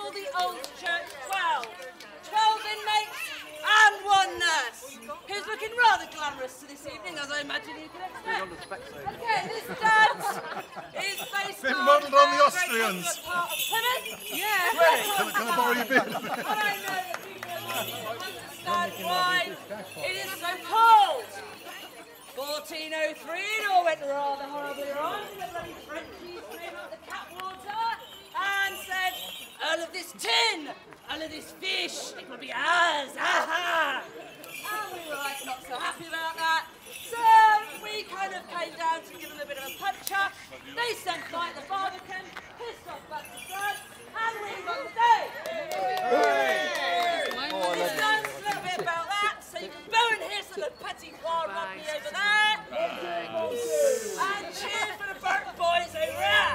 for the old church 12 inmates and one nurse, who's looking rather glamorous to this evening, as I imagine you can expect. Okay, this dance is based on modelled on the Austrians. Part of Plymouth. Yeah. Can I borrow your beard? But I know that people are understand why it is so cold. 1403, it all went rather horribly wrong. The bloody Frenchies came out the tap water and said, all of this tin, all of this fish, it will be ours, aha! And we were like not so happy about that. So we kind of came down to give them a bit of a punch-up. They sent Mike the Barbican, pissed off back to France, and we won the day! This dance is a little bit about that, so you can go and hear some of the petty war rugby over there. And cheer for the Burke boys over there!